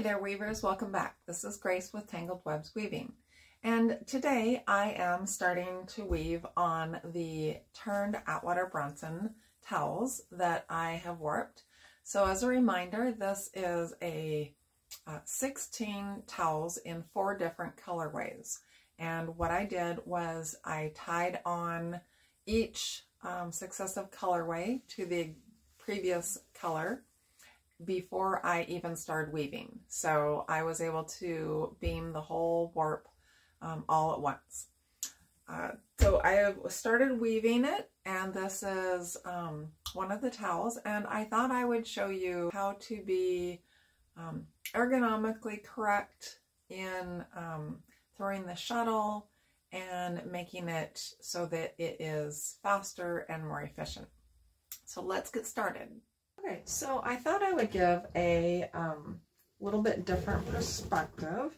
Hey there weavers, welcome back. This is Grace with Tangled Webs Weaving, and today I am starting to weave on the turned Atwater-Bronson towels that I have warped. So as a reminder, this is a 16 towels in 4 different colorways, and what I did was I tied on each successive colorway to the previous color before I even started weaving. So I was able to beam the whole warp all at once. So I have started weaving it, and this is one of the towels, and I thought I would show you how to be ergonomically correct in throwing the shuttle and making it so that it is faster and more efficient. So let's get started. Okay, so I thought I would give a little bit different perspective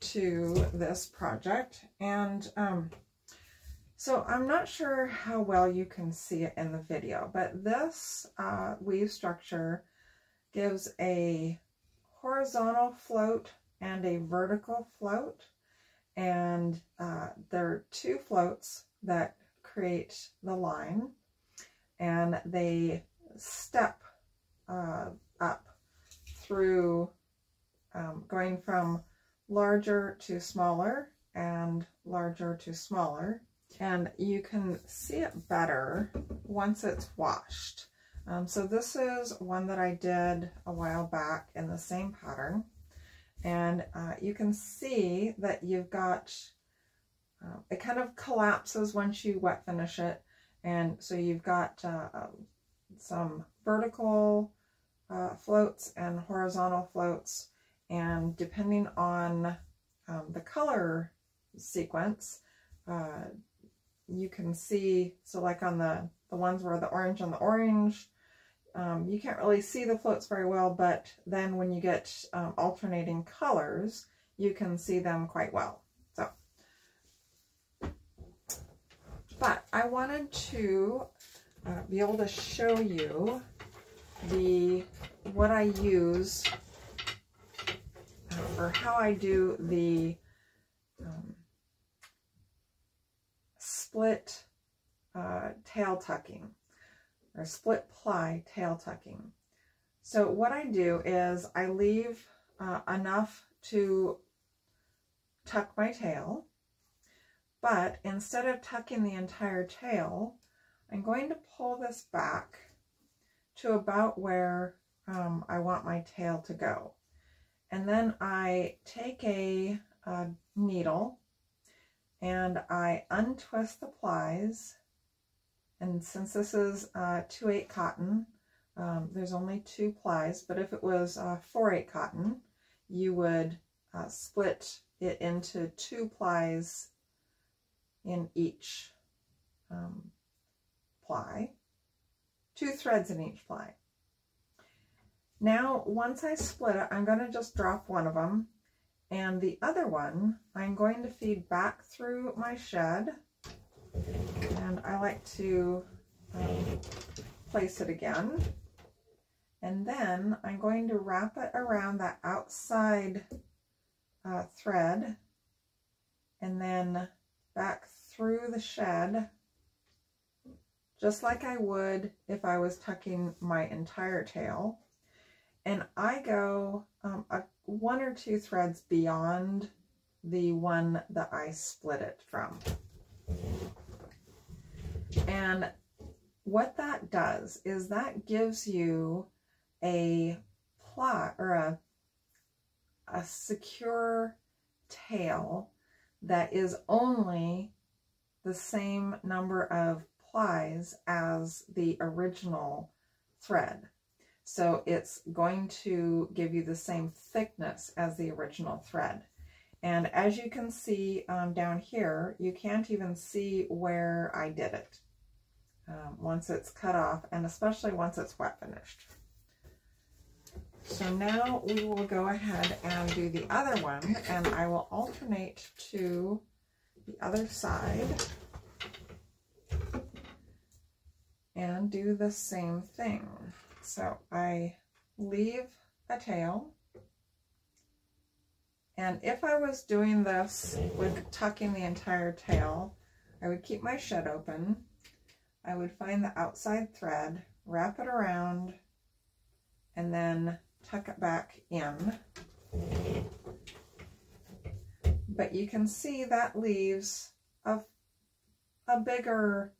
to this project, and so I'm not sure how well you can see it in the video, but this weave structure gives a horizontal float and a vertical float, and there are 2 floats that create the line, and they step up through going from larger to smaller and larger to smaller, and you can see it better once it's washed. So this is one that I did a while back in the same pattern, and you can see that you've got it kind of collapses once you wet finish it, and so you've got some vertical floats and horizontal floats, and depending on the color sequence, you can see, so like on the ones where the orange, you can't really see the floats very well, but then when you get alternating colors, you can see them quite well. So, but I wanted to be able to show you what I use or how I do the split tail tucking or split ply tail tucking. So what I do is I leave enough to tuck my tail, but instead of tucking the entire tail, I'm going to pull this back to about where I want my tail to go. And then I take a needle and I untwist the plies. And since this is 2/8 cotton, there's only 2 plies, but if it was 4/8 cotton, you would split it into 2 plies in each ply, 2 threads in each ply. Now once I split it, I'm going to just drop one of them, and the other one I'm going to feed back through my shed, and I like to place it again, and then I'm going to wrap it around that outside thread and then back through the shed, just like I would if I was tucking my entire tail. And I go 1 or 2 threads beyond the one that I split it from. And what that does is that gives you a plot or a secure tail that is only the same number of plies as the original thread. So it's going to give you the same thickness as the original thread. And as you can see down here, you can't even see where I did it once it's cut off, and especially once it's wet finished. So now we will go ahead and do the other one, and I will alternate to the other side and do the same thing. So I leave a tail And if I was doing this with tucking the entire tail, I would keep my shed open, I would find the outside thread, wrap it around, and then tuck it back in. But you can see that leaves a bigger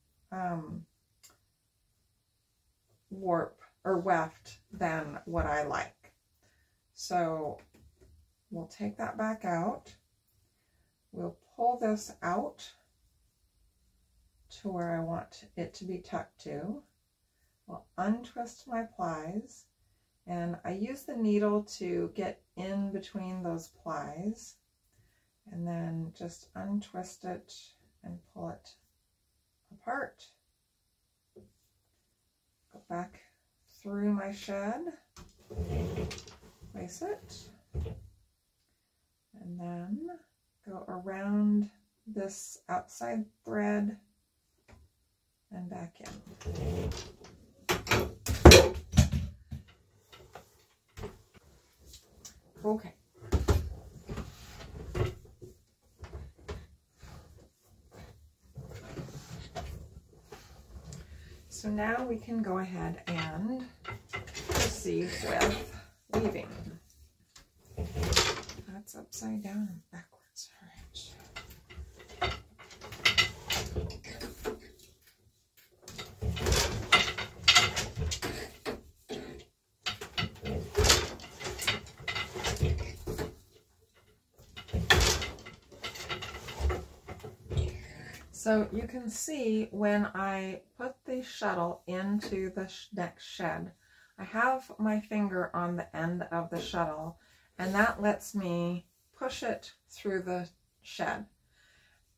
warp or weft than what I like. So we'll take that back out. We'll pull this out to where I want it to be tucked to. I'll untwist my plies, and I use the needle to get in between those plies, and then just untwist it and pull it apart. Go back through my shed, place it, and then go around this outside thread and back in. Okay. So now we can go ahead and proceed with weaving. That's upside down and backwards. All right. So you can see when I put the shuttle into the next shed, I have my finger on the end of the shuttle, and that lets me push it through the shed.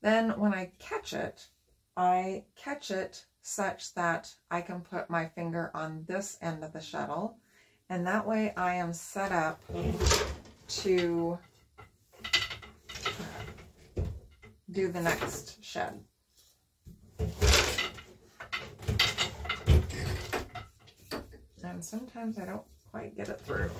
Then when I catch it such that I can put my finger on this end of the shuttle, and that way I am set up to do the next shed. And sometimes I don't quite get it through.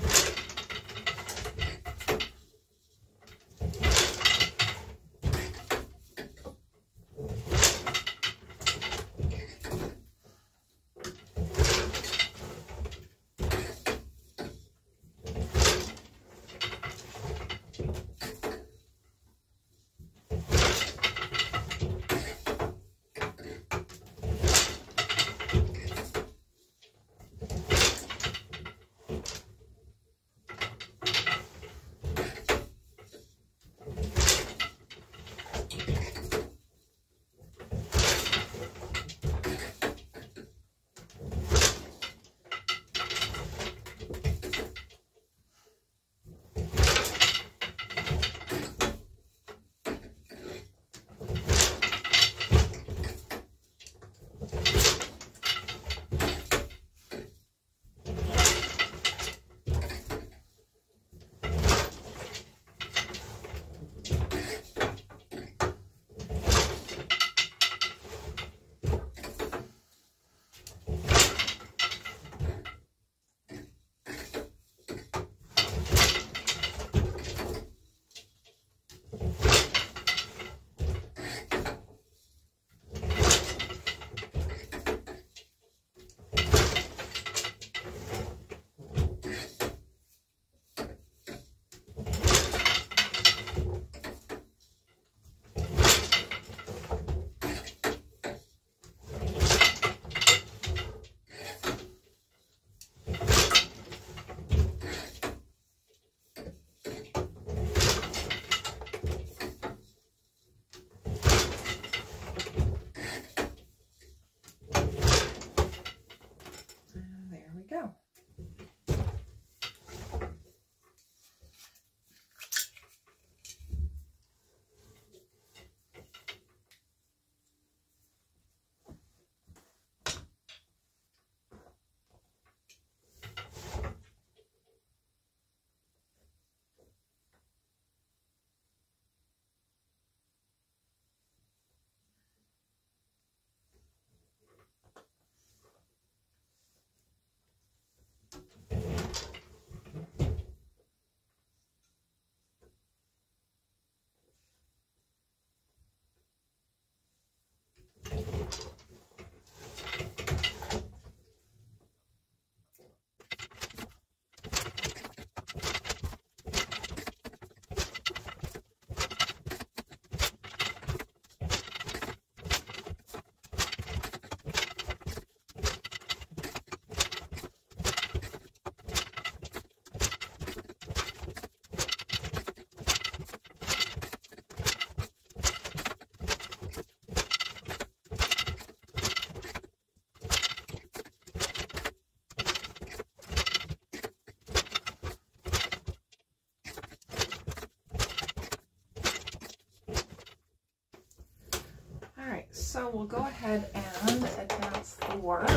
So we'll go ahead and advance the warp.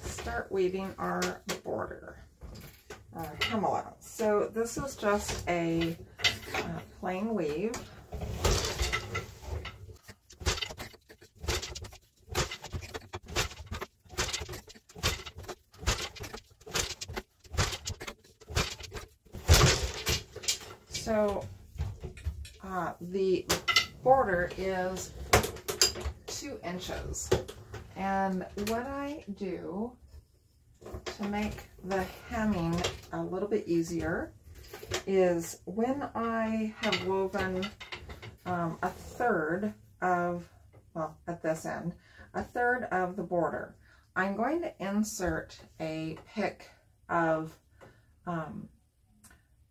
Start weaving our border, our hemlock. So this is just a plain weave. So the border is 2 inches, and what I do to make the hemming a little bit easier is when I have woven a third of, well, at this end, a third of the border, I'm going to insert a pick of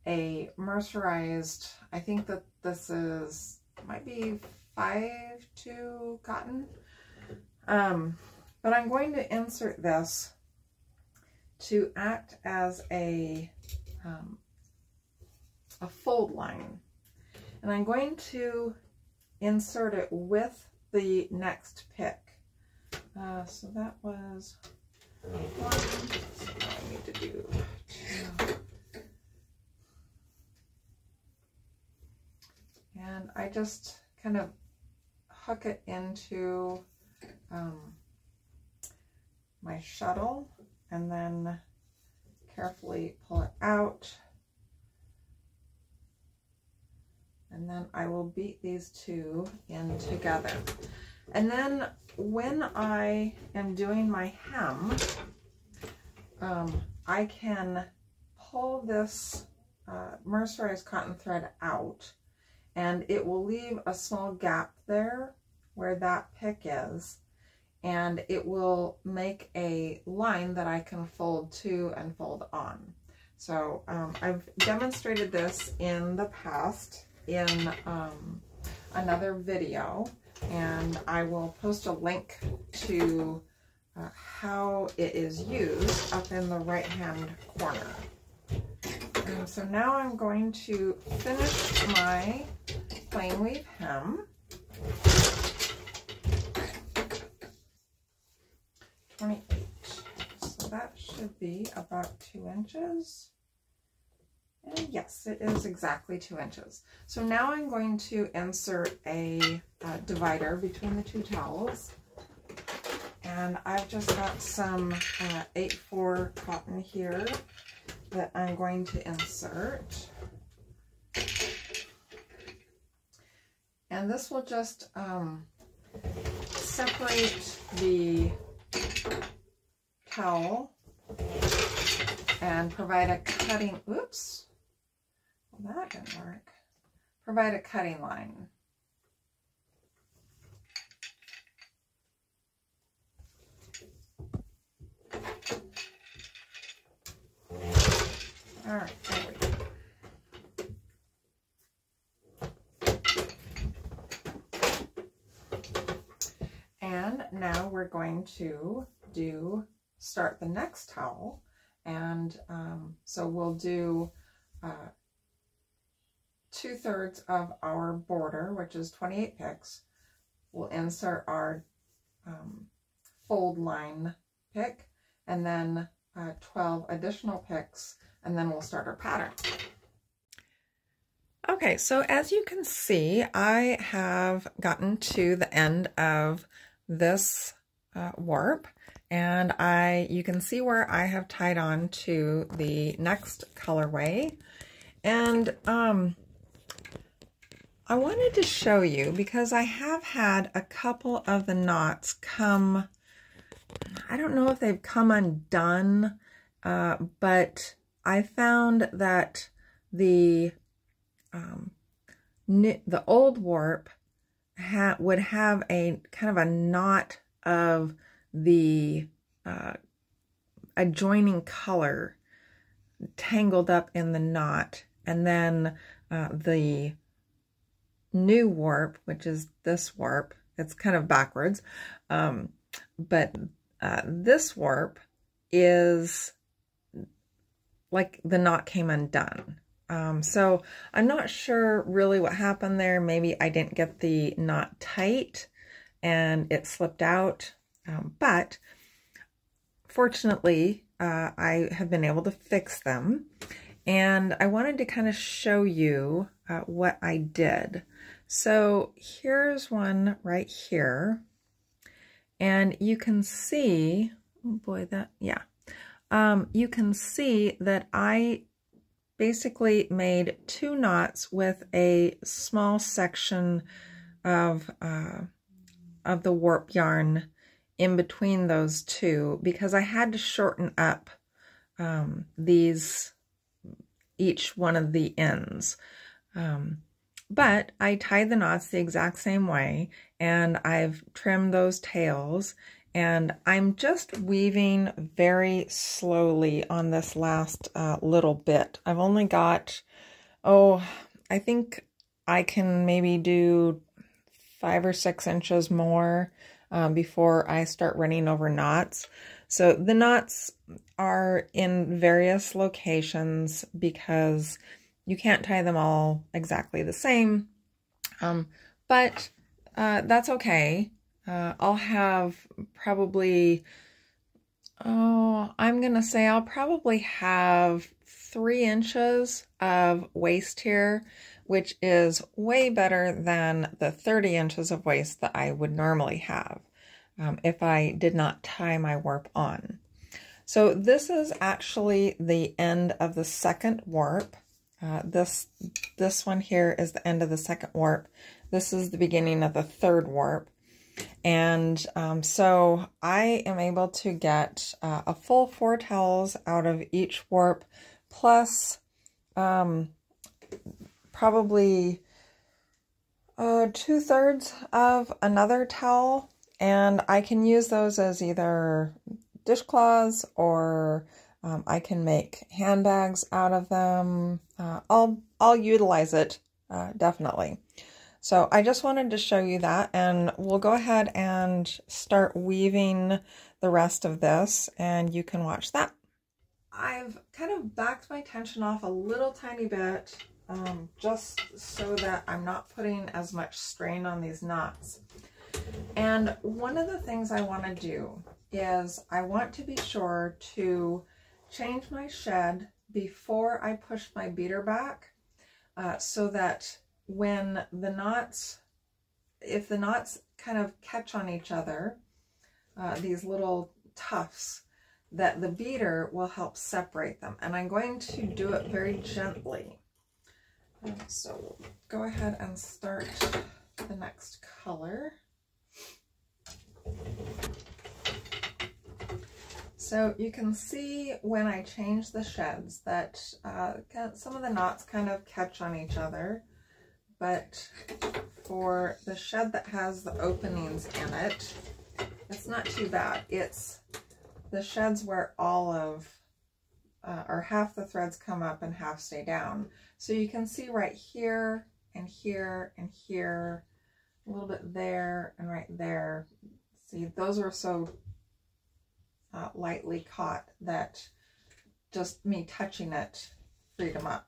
a mercerized, I think that this is, might be 5/2 cotton, but I'm going to insert this to act as a fold line, and I'm going to insert it with the next pick. So that was one. So I need to do two, and I just kind of hook it into my shuttle, and then carefully pull it out. And then I will beat these two in together. And then when I am doing my hem, I can pull this mercerized cotton thread out, and it will leave a small gap there where that pick is, and it will make a line that I can fold to and fold on. So I've demonstrated this in the past in another video, and I will post a link to how it is used up in the right hand corner. So now I'm going to finish my plain weave hem. 28, so that should be about 2 inches, and yes, it is exactly 2 inches. So now I'm going to insert a divider between the two towels, and I've just got some 8/4 cotton here that I'm going to insert, and this will just separate the towel and provide a cutting, oops, well, that didn't work, provide a cutting line. All right, there we go. And now we're going to start the next towel, and so we'll do 2/3 of our border, which is 28 picks. We'll insert our fold line pick, and then 12 additional picks, and then we'll start our pattern. Okay, so as you can see, I have gotten to the end of this warp, and you can see where I have tied on to the next colorway. And I wanted to show you, because I have had a couple of the knots come, I don't know if they've come undone, but I found that the old warp would have a kind of a knot of the adjoining color tangled up in the knot, and then the new warp, which is this warp, it's kind of backwards, but this warp is like the knot came undone. So I'm not sure really what happened there. Maybe I didn't get the knot tight and it slipped out. But fortunately, I have been able to fix them. And I wanted to kind of show you what I did. So here's one right here. And you can see, oh boy, that, yeah. You can see that I basically made two knots with a small section of the warp yarn in between those two, because I had to shorten up each one of the ends. But I tied the knots the exact same way, and I've trimmed those tails, and I'm just weaving very slowly on this last little bit. I've only got, oh, I think I can maybe do 5 or 6 inches more before I start running over knots. So the knots are in various locations because you can't tie them all exactly the same, but that's okay. I'll have probably, oh, I'm gonna say I'll probably have 3 inches of waist here, which is way better than the 30 inches of waist that I would normally have if I did not tie my warp on. So this is actually the end of the second warp. This one here is the end of the second warp. This is the beginning of the third warp. And so I am able to get a full 4 towels out of each warp, plus probably 2/3 of another towel. And I can use those as either dishcloths, or I can make handbags out of them. I'll utilize it, definitely. So I just wanted to show you that, and we'll go ahead and start weaving the rest of this, and you can watch that. I've kind of backed my tension off a little tiny bit, just so that I'm not putting as much strain on these knots. And one of the things I want to do is I want to be sure to change my shed before I push my beater back, so that when the knots, if the knots kind of catch on each other, these little tufts, that the beater will help separate them. And I'm going to do it very gently. So we'll go ahead and start the next color. So you can see when I change the sheds that some of the knots kind of catch on each other. But for the shed that has the openings in it, it's not too bad. It's the sheds where all of, or half the threads come up and half stay down. So you can see right here and here and here, a little bit there and right there. See, those are so lightly caught that just me touching it freed them up.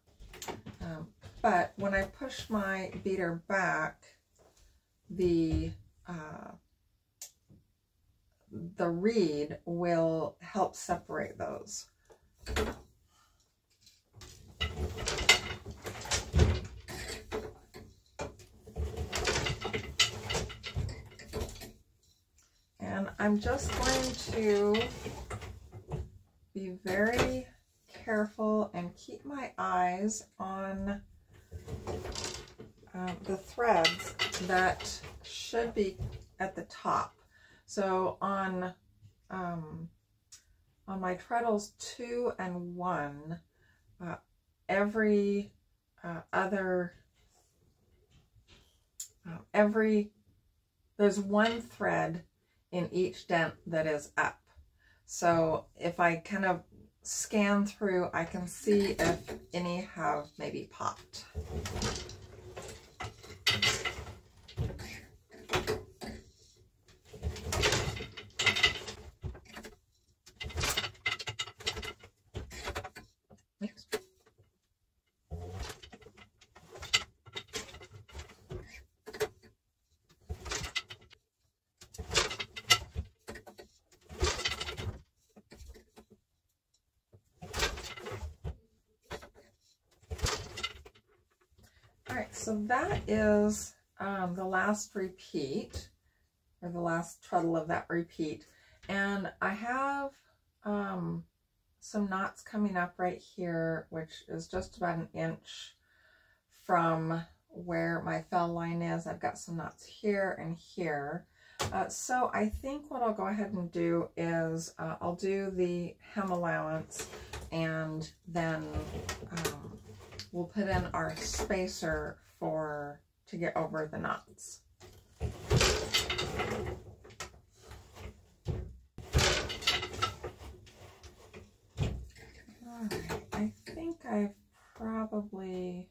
But when I push my beater back, the reed will help separate those. And I'm just going to be very careful and keep my eyes on the threads that should be at the top. So on my treadles 2 and 1, there's one thread in each dent that is up. So if I kind of scan through, I can see if any have maybe popped. So that is the last repeat, or the last treadle of that repeat. And I have some knots coming up right here, which is just about an inch from where my fell line is. I've got some knots here and here. So I think what I'll go ahead and do is I'll do the hem allowance, and then we'll put in our spacer for to get over the knots. All right, I think I've probably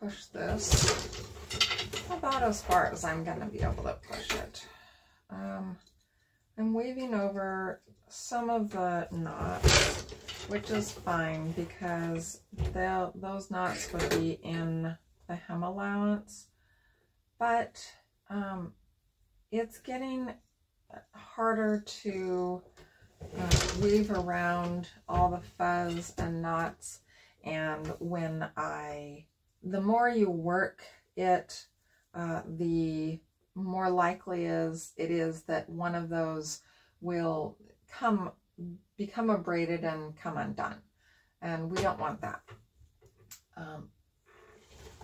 pushed this about as far as I'm going to be able to push it. I'm waving over some of the knots, which is fine because those knots would be in the hem allowance, but it's getting harder to weave around all the fuzz and knots, and when the more you work it, the more likely it is that one of those will become abraded and come undone, and we don't want that.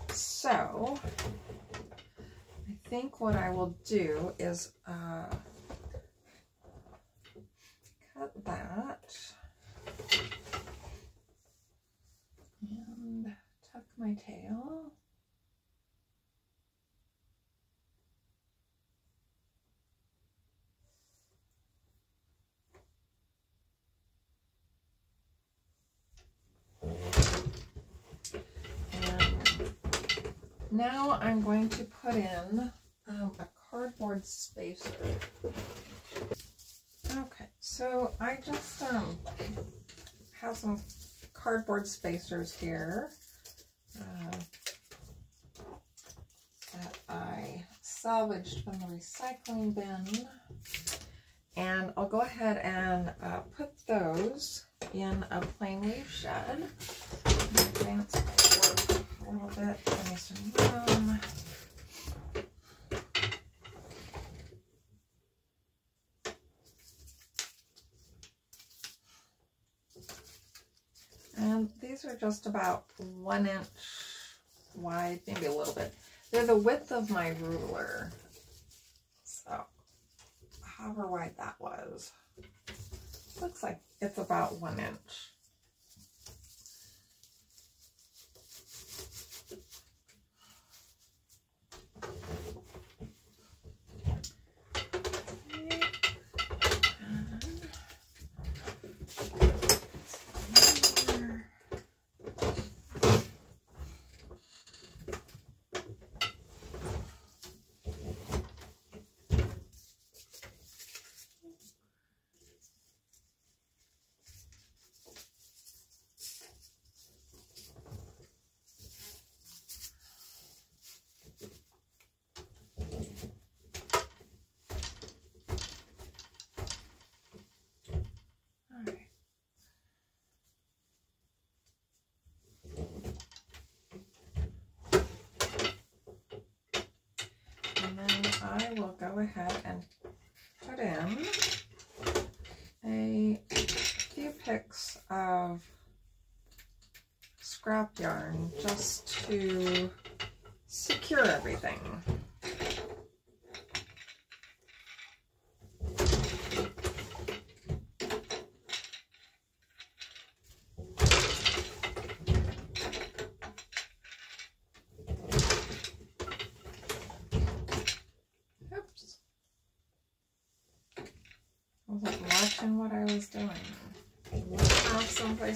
So I think what I will do is cut that and tuck my tail. Now I'm going to put in a cardboard spacer. Okay, so I just have some cardboard spacers here that I salvaged from the recycling bin, and I'll go ahead and put those in a plain weave shed. A little bit, give me some room. And these are just about 1 inch wide, maybe a little bit. They're the width of my ruler. So, however wide that was. Looks like it's about 1 inch. I will go ahead and put in a few picks of scrap yarn just to secure everything.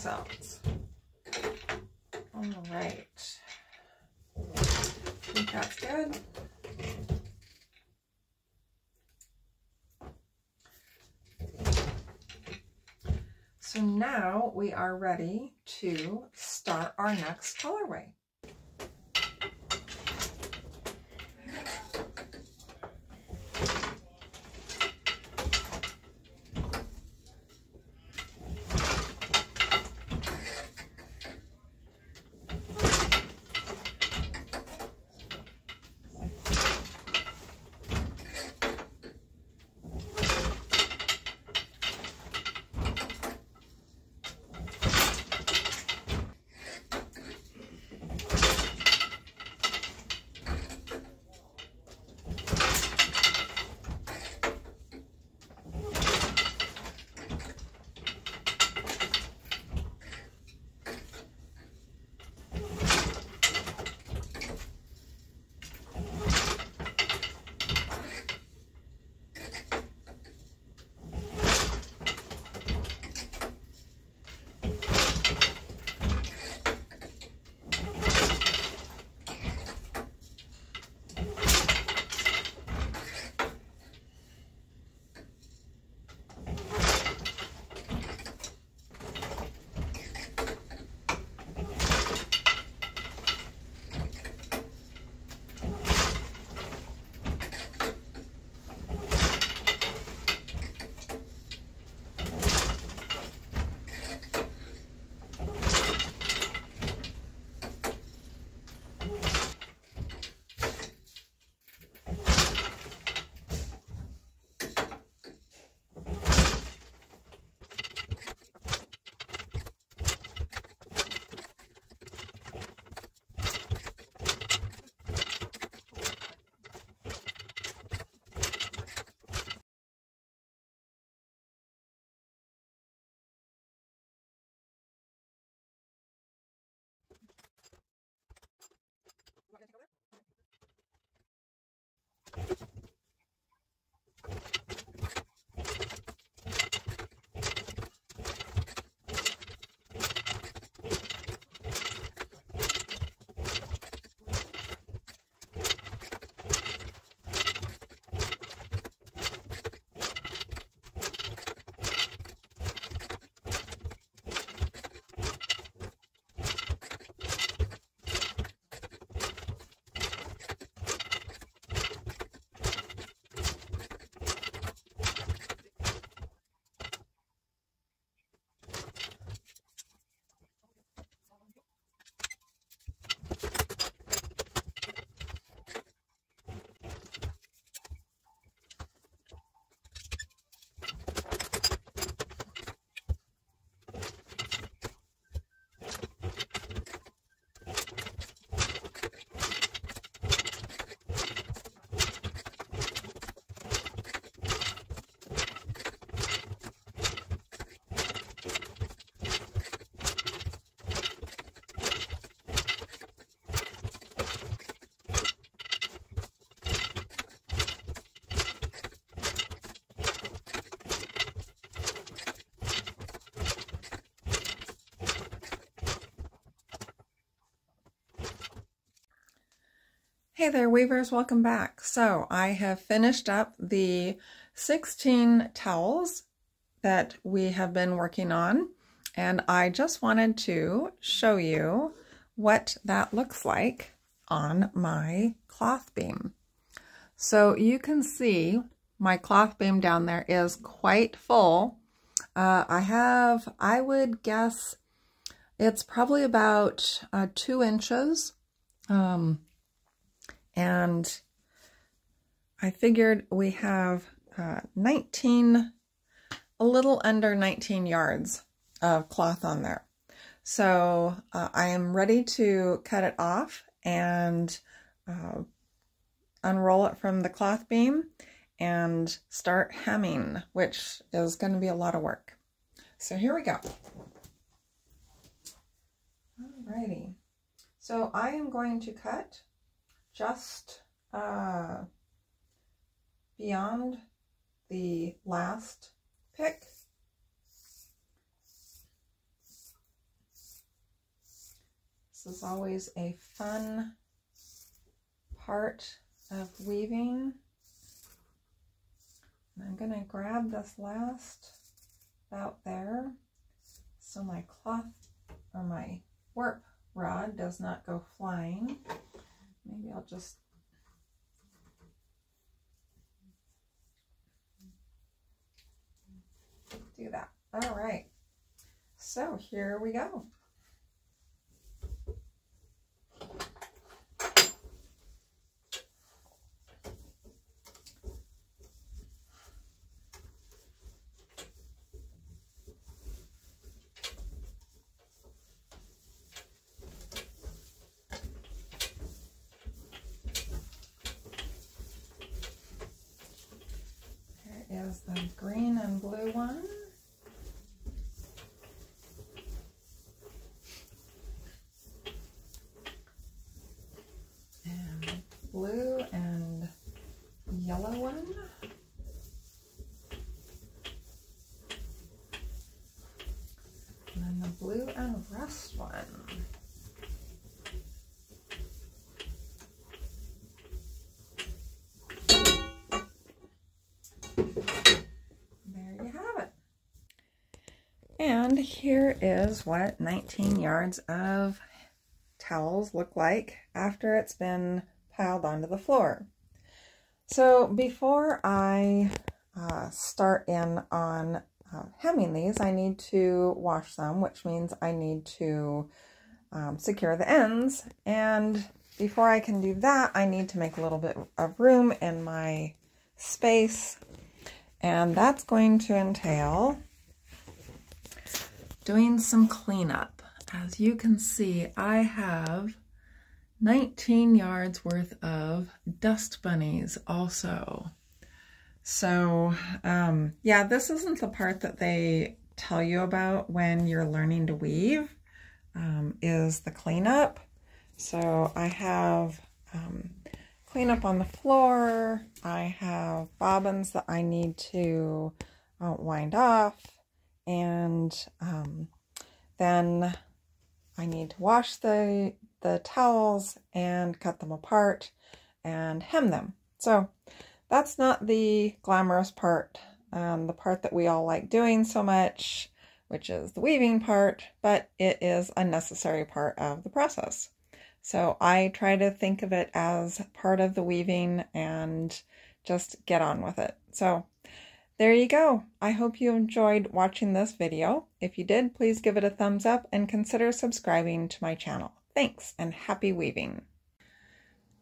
Else. All right, I think that's good. So now we are ready to start our next colorway. Hey there weavers, welcome back. So I have finished up the 16 towels that we have been working on, and I just wanted to show you what that looks like on my cloth beam. So you can see my cloth beam down there is quite full. I would guess it's probably about 2 inches. And I figured we have 19, a little under 19 yards of cloth on there. So I am ready to cut it off and unroll it from the cloth beam and start hemming, which is going to be a lot of work. So here we go. Alrighty. So I am going to cut just beyond the last pick. This is always a fun part of weaving. And I'm going to grab this last out there so my cloth or my warp rod does not go flying. Maybe I'll just do that. All right. So here we go. Is the green and blue one. And blue and yellow one. And then the blue and rust one. And here is what 19 yards of towels look like after it's been piled onto the floor. So before I start in on hemming these, I need to wash them, which means I need to secure the ends. And before I can do that, I need to make a little bit of room in my space. And that's going to entail doing some cleanup. As you can see, I have 19 yards worth of dust bunnies also. So yeah, this isn't the part that they tell you about when you're learning to weave, is the cleanup. So I have cleanup on the floor. I have bobbins that I need to wind off. And then I need to wash the towels and cut them apart and hem them. So that's not the glamorous part, the part that we all like doing so much, which is the weaving part, but it is a necessary part of the process. So I try to think of it as part of the weaving and just get on with it. So there you go. I hope you enjoyed watching this video. If you did, please give it a thumbs up and consider subscribing to my channel. Thanks and happy weaving.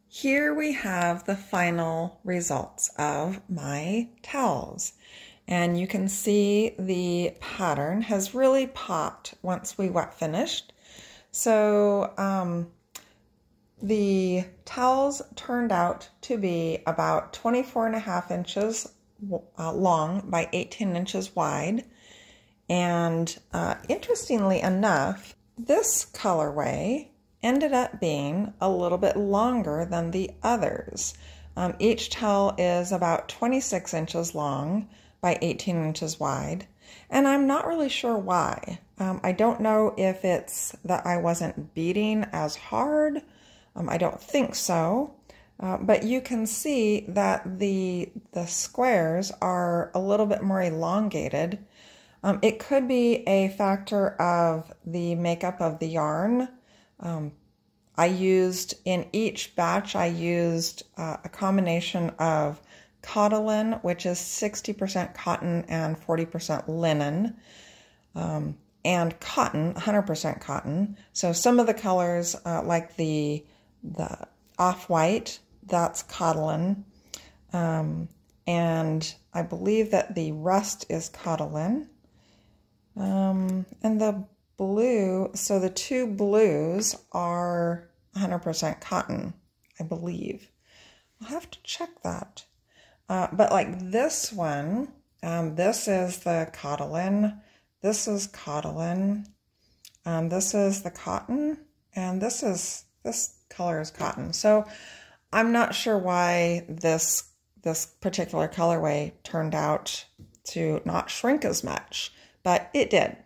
Here we have the final results of my towels. And you can see the pattern has really popped once we wet finished. So the towels turned out to be about 24.5 inches long by 18 inches wide, and interestingly enough, this colorway ended up being a little bit longer than the others. Each towel is about 26 inches long by 18 inches wide, and I'm not really sure why. I don't know if it's that I wasn't beading as hard. I don't think so. But you can see that the squares are a little bit more elongated. It could be a factor of the makeup of the yarn. I used, in each batch, I used a combination of Cottolin, which is 60% cotton and 40% linen, and cotton, 100% cotton. So some of the colors, like the off-white, that's Cottolin, and I believe that the rust is Cottolin, and the blue, so the two blues are 100% cotton, I believe. I'll have to check that. But like this one, this is the Cottolin, this is Cottolin, this is the cotton, and this color is cotton. So I'm not sure why this particular colorway turned out to not shrink as much, but it did.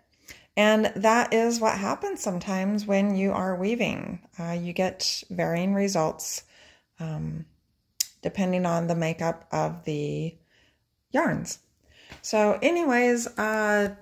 And that is what happens sometimes when you are weaving. You get varying results depending on the makeup of the yarns. So anyways, I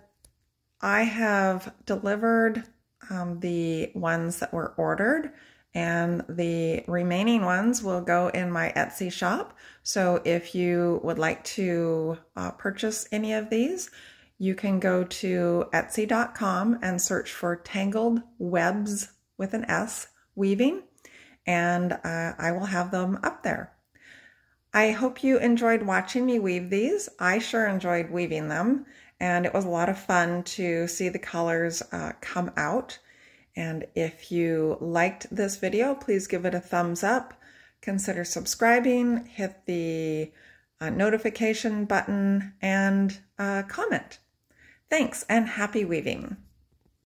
have delivered the ones that were ordered, and the remaining ones will go in my Etsy shop. So if you would like to purchase any of these, you can go to Etsy.com and search for Tangled Webs with an S Weaving, and I will have them up there. I hope you enjoyed watching me weave these. I sure enjoyed weaving them, and it was a lot of fun to see the colors come out. And if you liked this video, please give it a thumbs up, consider subscribing, hit the notification button, and comment. Thanks, and happy weaving!